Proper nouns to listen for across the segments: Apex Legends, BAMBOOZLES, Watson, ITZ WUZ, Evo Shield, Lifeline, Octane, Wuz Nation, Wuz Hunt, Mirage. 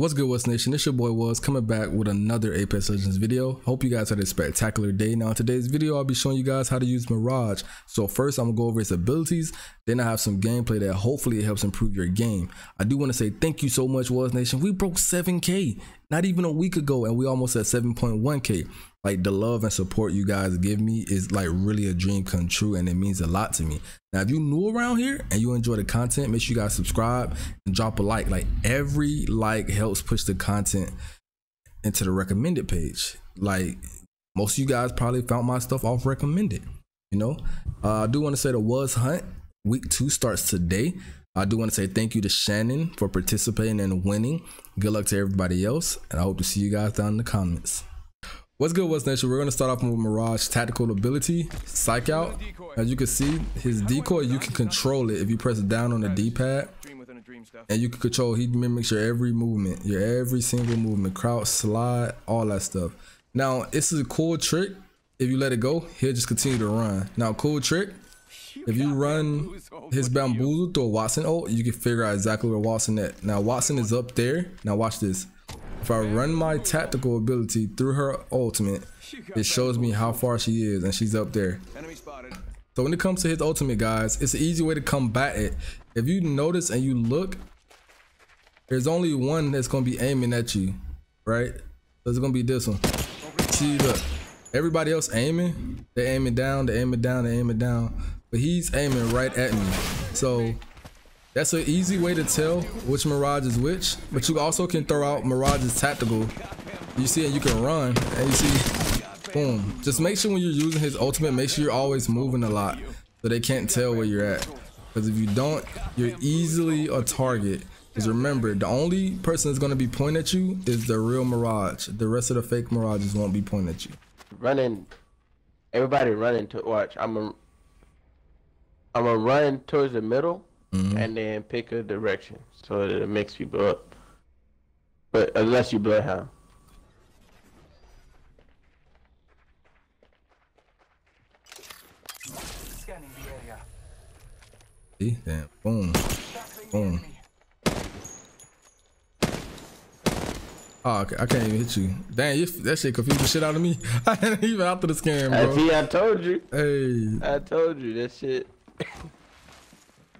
What's good, What's Nation? It's your boy Wuz coming back with another Apex Legends video. Hope you guys had a spectacular day. Now in today's video, I'll be showing you guys how to use Mirage. So first, I'm gonna go over its abilities. Then I have some gameplay that hopefully helps improve your game. I do want to say thank you so much, Wuz Nation. We broke 7K not even a week ago, and we almost at 7.1K. Like, the love and support you guys give me is like really a dream come true, and it means a lot to me. Now, if you're new around here and you enjoy the content, make sure you guys subscribe and drop a like. Like, every like helps push the content into the recommended page. Like, most of you guys probably found my stuff off recommended, you know. I do want to say the Wuz Hunt week 2 starts today. I do want to say thank you to Shannon for participating and winning. Good luck to everybody else, and I hope to see you guys down in the comments. What's good, What's Nation? We're going to start off with Mirage tactical ability, Psych Out. As you can see, his decoy, you can control it if you press down on the D-pad, and you can control. He mimics your every movement, your every single movement, crouch, slide, all that stuff. Now, this is a cool trick. If you let it go, he'll just continue to run. Now, cool trick, if you run his bamboozle through a Watson ult, you can figure out exactly where Watson at. Now, Watson is up there. Now, watch this. If I run my tactical ability through her ultimate, it shows me how far she is, and she's up there. So when it comes to his ultimate, guys, it's an easy way to combat it. If you notice and you look, there's only one that's going to be aiming at you, right? So it's going to be this one. See, look, everybody else aiming, they're aiming down, they're aiming down, they're aiming down, but he's aiming right at me. So that's an easy way to tell which Mirage is which, but you also can throw out Mirage's tactical. You see, and you can run, and you see, boom. Just make sure when you're using his ultimate, make sure you're always moving a lot so they can't tell where you're at. Because if you don't, you're easily a target. Because remember, the only person that's going to be pointing at you is the real Mirage. The rest of the fake Mirages won't be pointing at you. Running, everybody running to watch. I'm a run towards the middle. Mm-hmm. And then pick a direction so that it makes people up, but unless you bloodhound. Scanning the area. See, damn, boom, boom. Oh, okay. I can't even hit you. Damn, that shit confused the shit out of me. I ain't even out to the scam, bro. See, I told you. Hey, I told you that shit.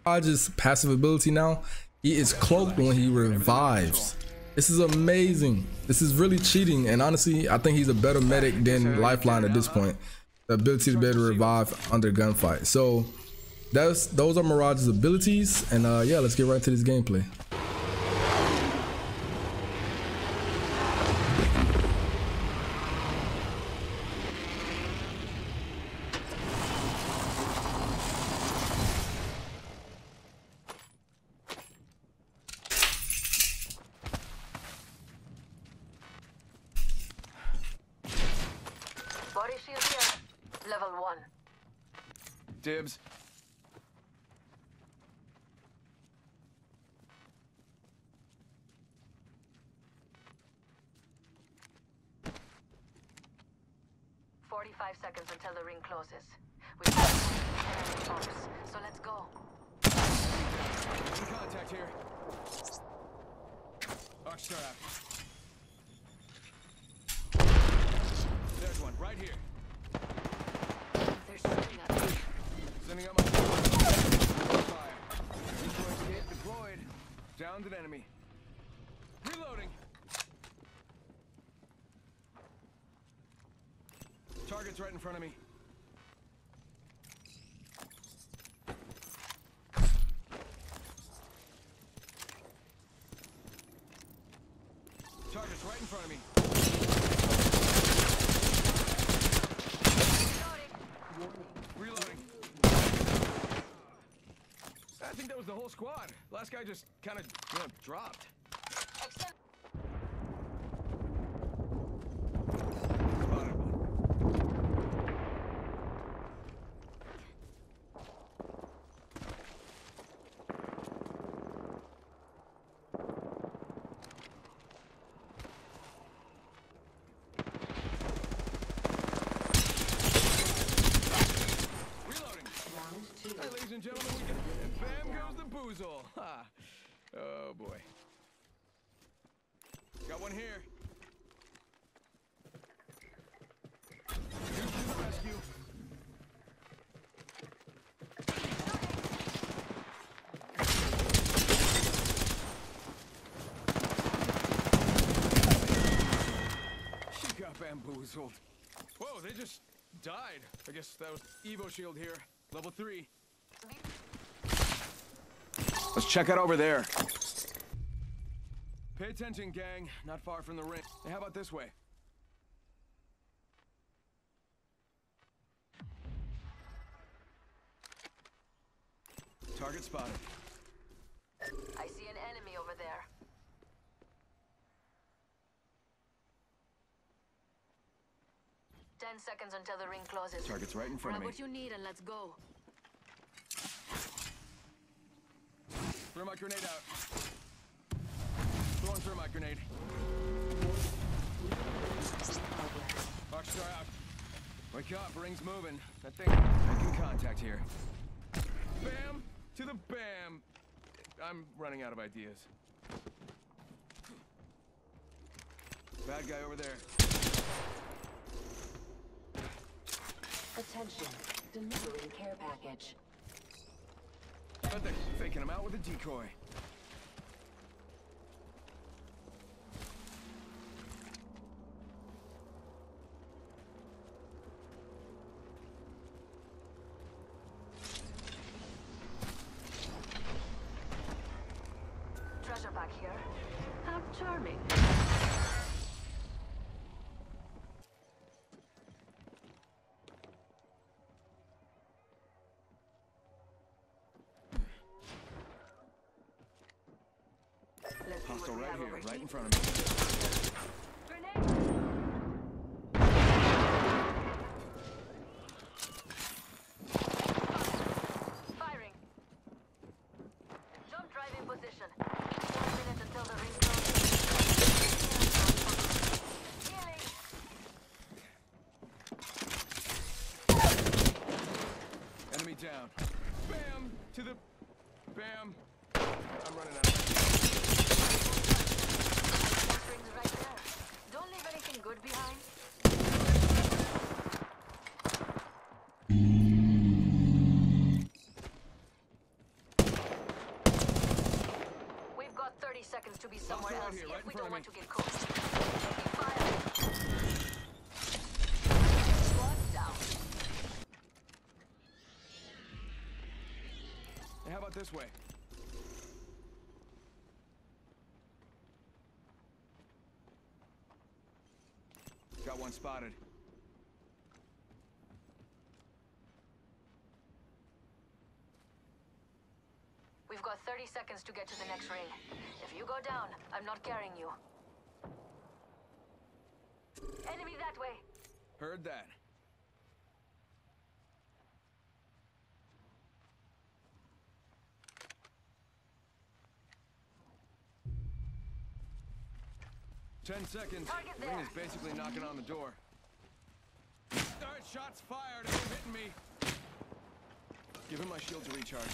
Mirage's passive ability now, he is cloaked when he revives. This is amazing. This is really cheating, and honestly, I think he's a better medic than Lifeline at this point. The ability to be able to revive under gunfight. So those are Mirage's abilities, and yeah, let's get right to this gameplay. Level 1. Dibs. Seconds until the ring closes. We have enemy force, so let's go. In contact here. Oxtrap. There's one right here. Sending out my fire. Deployed. Downed an enemy. Reloading. Target's right in front of me. Target's right in front of me. The whole squad. Last guy just kind of dropped. Bam goes the boozle. Ha. Oh boy. Got one here. Rescue. She got bamboozled. Whoa, they just died. I guess that was Evo Shield here. Level 3. Let's check out over there. Pay attention, gang. Not far from the ring. Hey, how about this way? Target spotted. I see an enemy over there. Ten seconds until the ring closes. Target's right in front of me. Grab what you need and let's go. Throw my grenade out. Throwing through my grenade. Rockstar out. Wake up, ring's moving. That thing making contact here. Bam! To the bam! I'm running out of ideas. Bad guy over there. Attention. Delivering care package. But they're faking him out with a decoy. Treasure back here. How charming. Hostile right here, right in front of me. Firing. Jump drive in position. 4 minutes until the ring closes. Healing. Enemy down. Bam! To the... Bam! I'm running out of... Good behind. We've got 30 seconds to be somewhere else here, if we don't want to get caught. Squad down. Hey, how about this way? Got one spotted. We've got 30 seconds to get to the next ring. If you go down, I'm not carrying you. Enemy that way. Heard that. Ten seconds. The ring is basically knocking on the door. Alright, shots fired. They're hitting me. Give him my shield to recharge.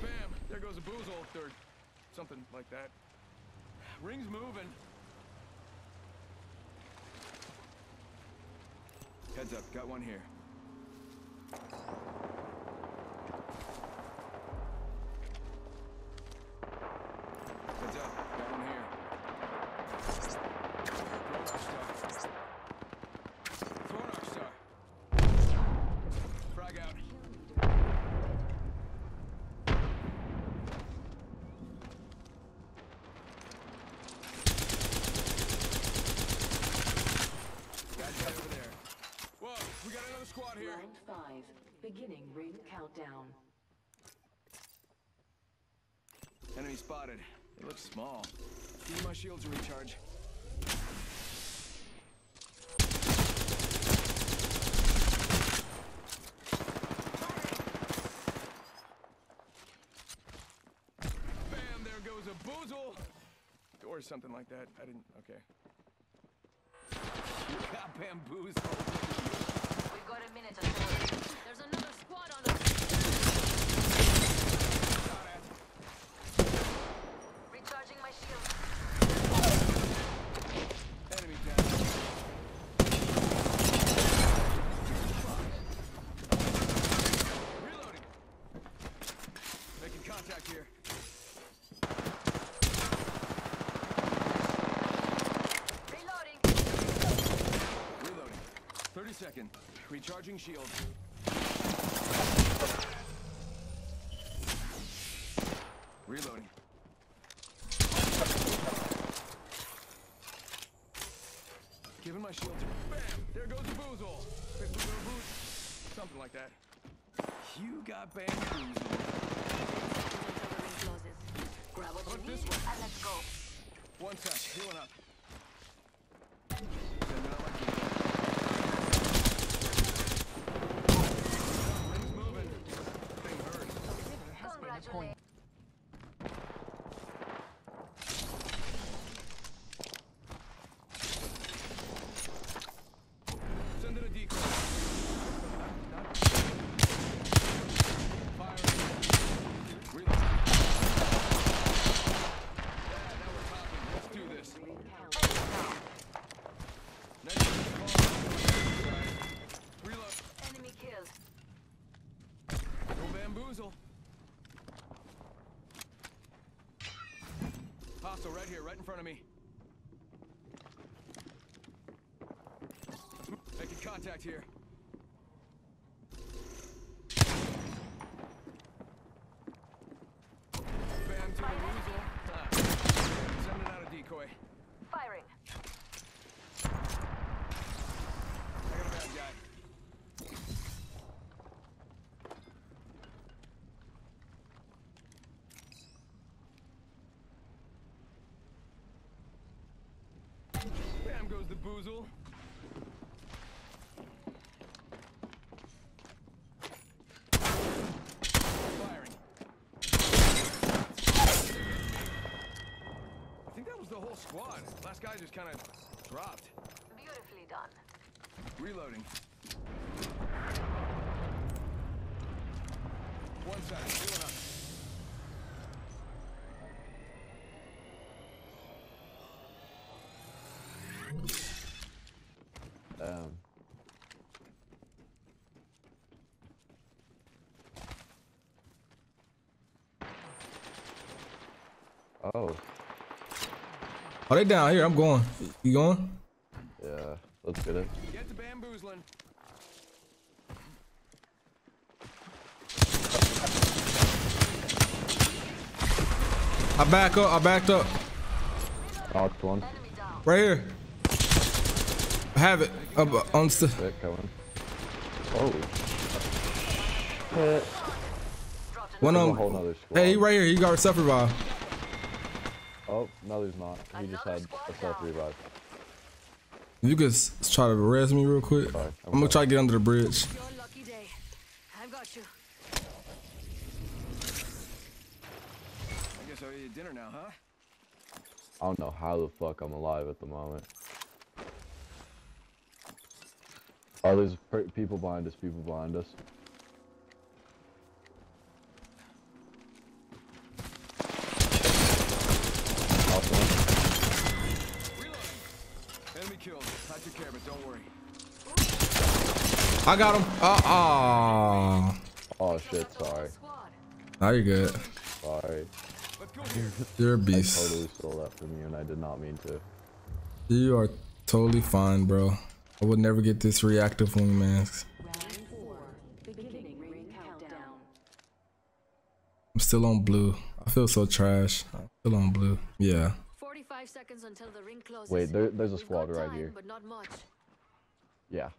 Bam! There goes a boozle third. Something like that. Ring's moving. Heads up, got one here. Round 5, beginning ring countdown. Enemy spotted. They look small. Give me my shields to recharge. Bam! There goes a boozle! Or something like that. I didn't... Okay. You got bamboozled. Got a minute or so. There's another squad on us. Contact here. Reloading. Reloading. 30 seconds. Recharging shield. Reloading. Giving my shield to... Bam! There goes the boozle. Big blue boots. Something like that. You got bam boozled. Grab what you need and let's go. One sec. Healing up. Ring's moving. Thing hurts. Congratulations. Hostile right here, right in front of me. Making contact here. Bam to the boozle. Sending out a decoy. Firing. I got a bad guy. Goes the boozle. Firing. I think that was the whole squad. Last guy just kind of dropped. Beautifully done. Reloading. One side, healing up. Oh. Oh, they down here. I'm going. You going? Yeah. Let's get it. Get to bamboozling. I back up. I backed up. Oh, it's one. Right here. I have it. Up on the. Oh. Hit. One on. Hey, he right here. He got a self revive. Oh, no, there's not. He just had a self revive. You could try to res me real quick. Sorry, I'm gonna try to get under the bridge. Your lucky day. I've got you. I guess I'll eat dinner now, huh? I don't know how the fuck I'm alive at the moment. Oh, there's people behind us, Enemy killed. I took care of it, don't worry. I got him. Oh shit, sorry. Now you're good. Sorry. You're a beast. I totally stole that from you and I did not mean to. You are totally fine, bro. I would never get this reactive wing mask. I'm still on blue. I feel so trash. I'm still on blue. Yeah. 45 seconds until the ring closes. Wait, there's a squad right here. But not much. Yeah.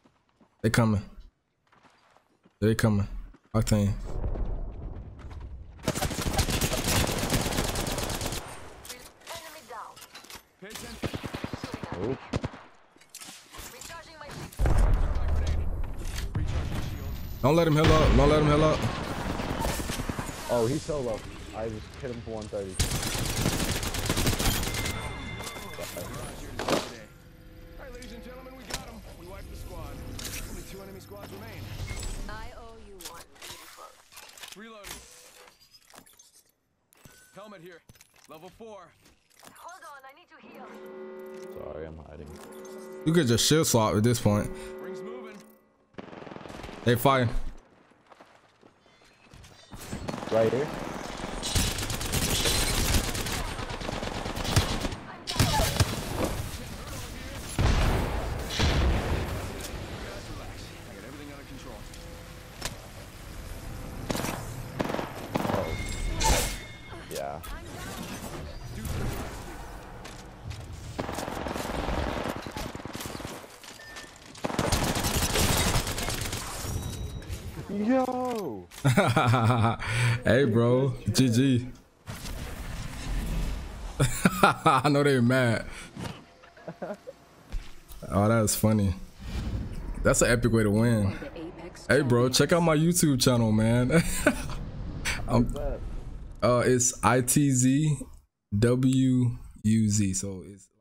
They coming. They coming. Octane. Enemy down. Oops. Don't let him heal up. Don't let him heal up. Oh, he's so low. I just hit him for 130. All right, ladies and gentlemen, we got him. We wiped the squad. Only two enemy squads remain. I owe you one. Reloading. Helmet here. Level 4. Hold on, I need to heal. Sorry, I'm hiding. You could just shield swap at this point. They fighting. Right here. Yeah. Yo. Hey, bro. GG. I know they mad. Oh, that's funny. That's an epic way to win. Hey, bro, check out my YouTube channel, man. It's ITZ WUZ. So it's